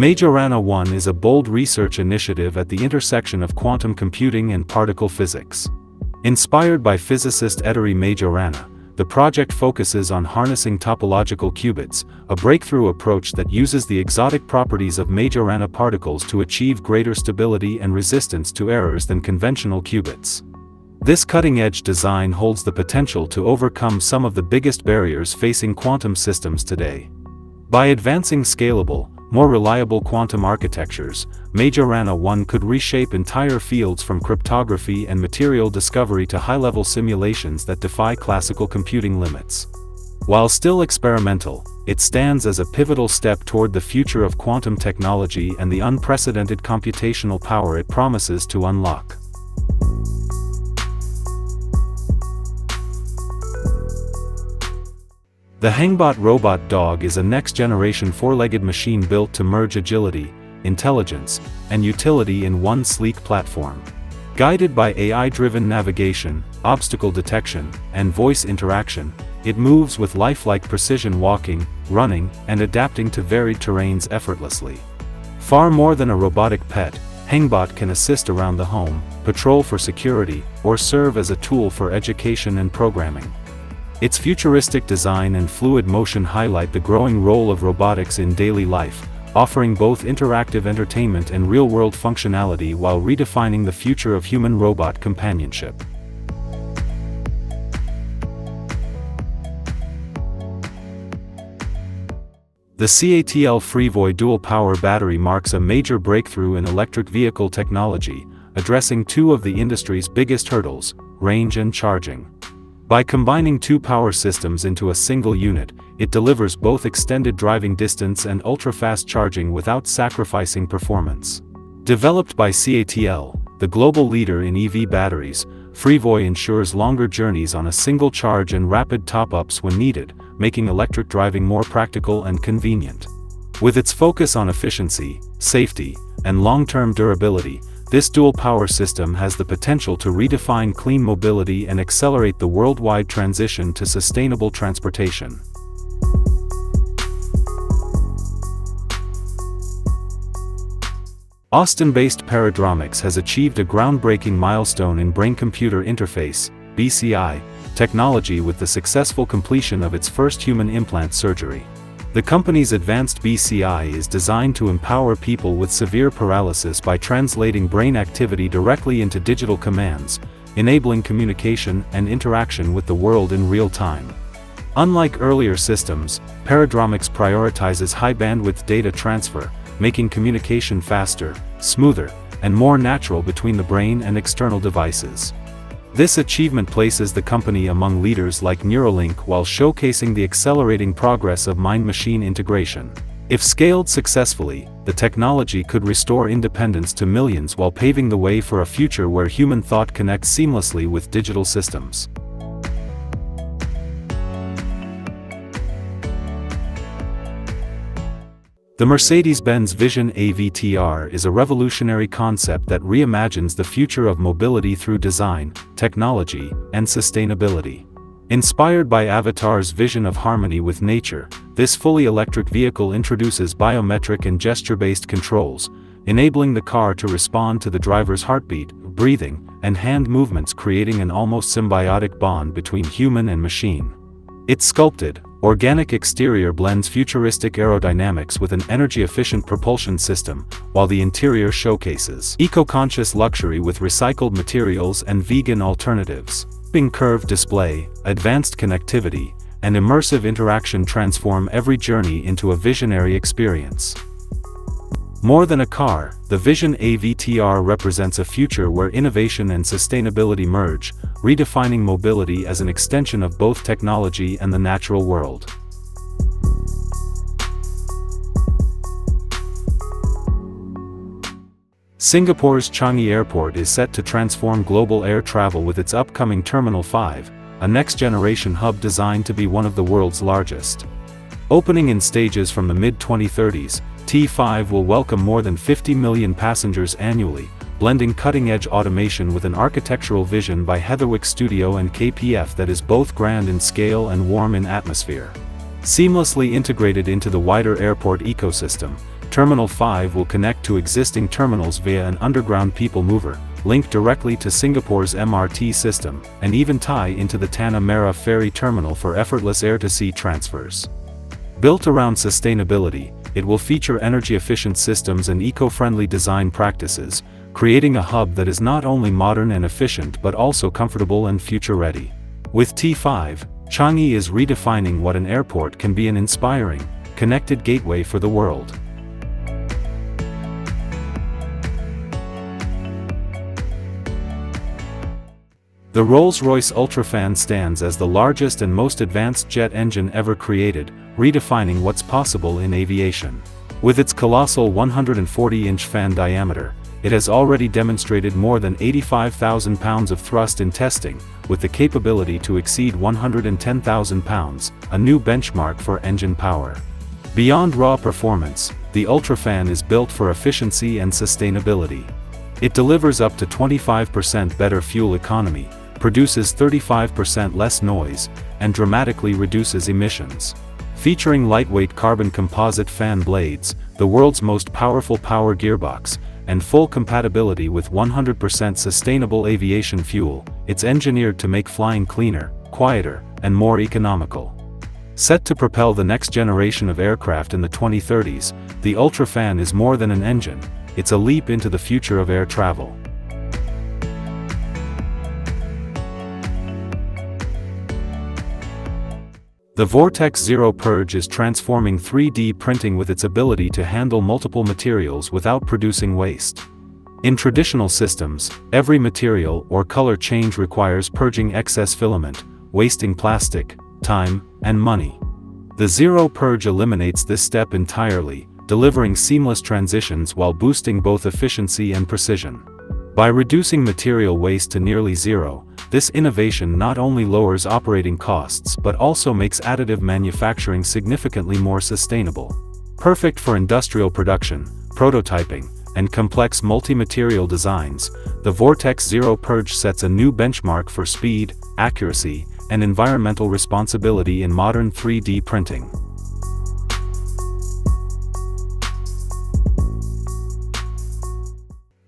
Majorana 1 is a bold research initiative at the intersection of quantum computing and particle physics. Inspired by physicist Ettore Majorana, the project focuses on harnessing topological qubits, a breakthrough approach that uses the exotic properties of Majorana particles to achieve greater stability and resistance to errors than conventional qubits. This cutting-edge design holds the potential to overcome some of the biggest barriers facing quantum systems today. By advancing scalable, more reliable quantum architectures, Majorana 1 could reshape entire fields from cryptography and material discovery to high-level simulations that defy classical computing limits. While still experimental, it stands as a pivotal step toward the future of quantum technology and the unprecedented computational power it promises to unlock. The Hengbot robot dog is a next-generation four-legged machine built to merge agility, intelligence, and utility in one sleek platform. Guided by AI-driven navigation, obstacle detection, and voice interaction, it moves with lifelike precision, walking, running, and adapting to varied terrains effortlessly. Far more than a robotic pet, Hengbot can assist around the home, patrol for security, or serve as a tool for education and programming. Its futuristic design and fluid motion highlight the growing role of robotics in daily life, offering both interactive entertainment and real-world functionality while redefining the future of human-robot companionship. The CATL Freevoy dual-power battery marks a major breakthrough in electric vehicle technology, addressing two of the industry's biggest hurdles: range and charging. By combining two power systems into a single unit, it delivers both extended driving distance and ultra-fast charging without sacrificing performance. Developed by CATL, the global leader in EV batteries, Freevoy ensures longer journeys on a single charge and rapid top-ups when needed, making electric driving more practical and convenient. With its focus on efficiency, safety, and long-term durability, this dual power system has the potential to redefine clean mobility and accelerate the worldwide transition to sustainable transportation. Austin-based Paradromics has achieved a groundbreaking milestone in brain-computer interface (BCI) technology with the successful completion of its first human implant surgery. The company's advanced BCI is designed to empower people with severe paralysis by translating brain activity directly into digital commands, enabling communication and interaction with the world in real time. Unlike earlier systems, Paradromics prioritizes high-bandwidth data transfer, making communication faster, smoother, and more natural between the brain and external devices. This achievement places the company among leaders like Neuralink while showcasing the accelerating progress of mind-machine integration. If scaled successfully, the technology could restore independence to millions while paving the way for a future where human thought connects seamlessly with digital systems. The Mercedes-Benz Vision AVTR is a revolutionary concept that reimagines the future of mobility through design, technology, and sustainability. Inspired by Avatar's vision of harmony with nature, this fully electric vehicle introduces biometric and gesture-based controls, enabling the car to respond to the driver's heartbeat, breathing, and hand movements, creating an almost symbiotic bond between human and machine. Its sculpted, organic exterior blends futuristic aerodynamics with an energy-efficient propulsion system, while the interior showcases eco-conscious luxury with recycled materials and vegan alternatives. Curved display, advanced connectivity, and immersive interaction transform every journey into a visionary experience. More than a car, the Vision AVTR represents a future where innovation and sustainability merge, redefining mobility as an extension of both technology and the natural world. Singapore's Changi Airport is set to transform global air travel with its upcoming Terminal 5, a next-generation hub designed to be one of the world's largest. Opening in stages from the mid-2030s, T5 will welcome more than 50 million passengers annually, blending cutting-edge automation with an architectural vision by Heatherwick Studio and KPF that is both grand in scale and warm in atmosphere. Seamlessly integrated into the wider airport ecosystem, Terminal 5 will connect to existing terminals via an underground people mover, linked directly to Singapore's MRT system, and even tie into the Tanah Merah ferry terminal for effortless air-to-sea transfers. Built around sustainability, it will feature energy-efficient systems and eco-friendly design practices, creating a hub that is not only modern and efficient but also comfortable and future-ready. With T5, Changi is redefining what an airport can be, an inspiring, connected gateway for the world. The Rolls-Royce UltraFan stands as the largest and most advanced jet engine ever created, redefining what's possible in aviation. With its colossal 140-inch fan diameter, it has already demonstrated more than 85,000 pounds of thrust in testing, with the capability to exceed 110,000 pounds, a new benchmark for engine power. Beyond raw performance, the UltraFan is built for efficiency and sustainability. It delivers up to 25% better fuel economy, produces 35% less noise, and dramatically reduces emissions. Featuring lightweight carbon composite fan blades, the world's most powerful power gearbox, and full compatibility with 100% sustainable aviation fuel, it's engineered to make flying cleaner, quieter, and more economical. Set to propel the next generation of aircraft in the 2030s, the UltraFan is more than an engine, it's a leap into the future of air travel. The Vortex Zero Purge is transforming 3D printing with its ability to handle multiple materials without producing waste. In traditional systems, every material or color change requires purging excess filament, wasting plastic, time, and money. The Zero Purge eliminates this step entirely, delivering seamless transitions while boosting both efficiency and precision. By reducing material waste to nearly zero, this innovation not only lowers operating costs but also makes additive manufacturing significantly more sustainable. Perfect for industrial production, prototyping, and complex multi-material designs, the Vortex Zero Purge sets a new benchmark for speed, accuracy, and environmental responsibility in modern 3D printing.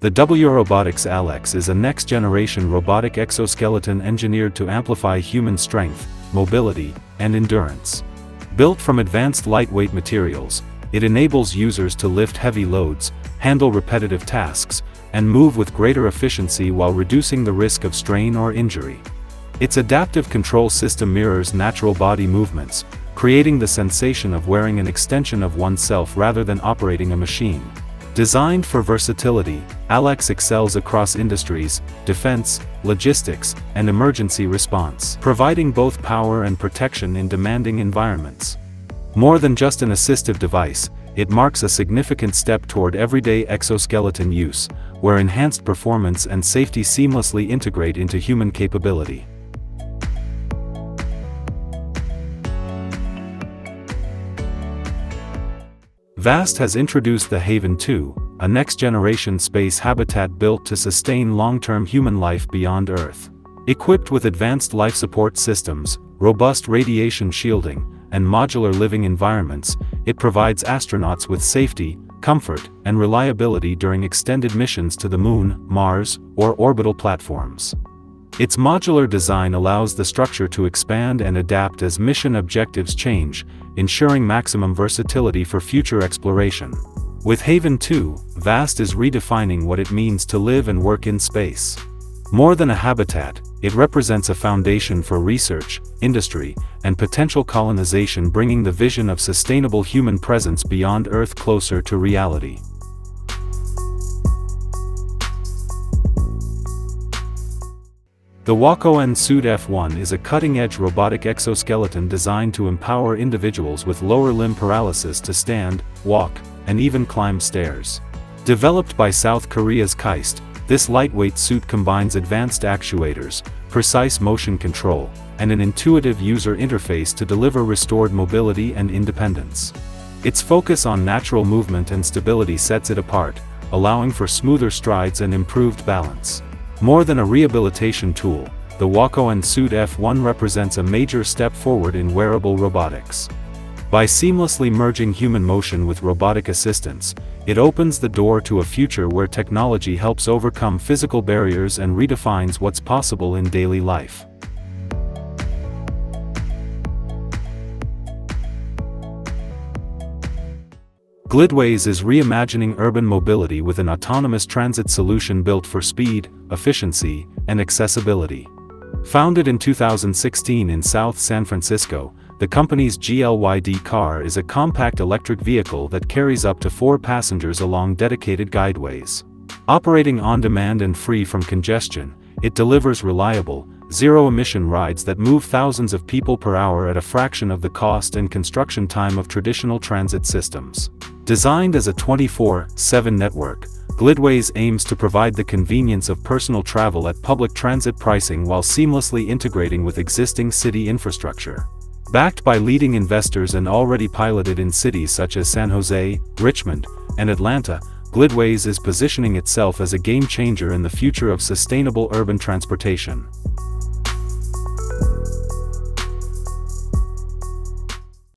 The WIRobotics ALLEX is a next-generation robotic exoskeleton engineered to amplify human strength, mobility, and endurance. Built from advanced lightweight materials, it enables users to lift heavy loads, handle repetitive tasks, and move with greater efficiency while reducing the risk of strain or injury. Its adaptive control system mirrors natural body movements, creating the sensation of wearing an extension of oneself rather than operating a machine. Designed for versatility, ALLEX excels across industries, defense, logistics, and emergency response, providing both power and protection in demanding environments. More than just an assistive device, it marks a significant step toward everyday exoskeleton use, where enhanced performance and safety seamlessly integrate into human capability. VAST has introduced the Haven 2, a next-generation space habitat built to sustain long-term human life beyond Earth. Equipped with advanced life support systems, robust radiation shielding, and modular living environments, it provides astronauts with safety, comfort, and reliability during extended missions to the Moon, Mars, or orbital platforms. Its modular design allows the structure to expand and adapt as mission objectives change, ensuring maximum versatility for future exploration. With Haven 2, VAST is redefining what it means to live and work in space. More than a habitat, it represents a foundation for research, industry, and potential colonization, bringing the vision of sustainable human presence beyond Earth closer to reality. The WalkOn Suit F1 is a cutting-edge robotic exoskeleton designed to empower individuals with lower limb paralysis to stand, walk, and even climb stairs. Developed by South Korea's KAIST, this lightweight suit combines advanced actuators, precise motion control, and an intuitive user interface to deliver restored mobility and independence. Its focus on natural movement and stability sets it apart, allowing for smoother strides and improved balance. More than a rehabilitation tool, the WalkOn Suit F1 represents a major step forward in wearable robotics. By seamlessly merging human motion with robotic assistance, it opens the door to a future where technology helps overcome physical barriers and redefines what's possible in daily life. Glydways is reimagining urban mobility with an autonomous transit solution built for speed, efficiency, and accessibility. Founded in 2016 in South San Francisco, the company's GLYD car is a compact electric vehicle that carries up to 4 passengers along dedicated guideways. Operating on demand and free from congestion, it delivers reliable, zero-emission rides that move thousands of people per hour at a fraction of the cost and construction time of traditional transit systems. Designed as a 24/7 network, Glydways aims to provide the convenience of personal travel at public transit pricing while seamlessly integrating with existing city infrastructure. Backed by leading investors and already piloted in cities such as San Jose, Richmond, and Atlanta, Glydways is positioning itself as a game changer in the future of sustainable urban transportation.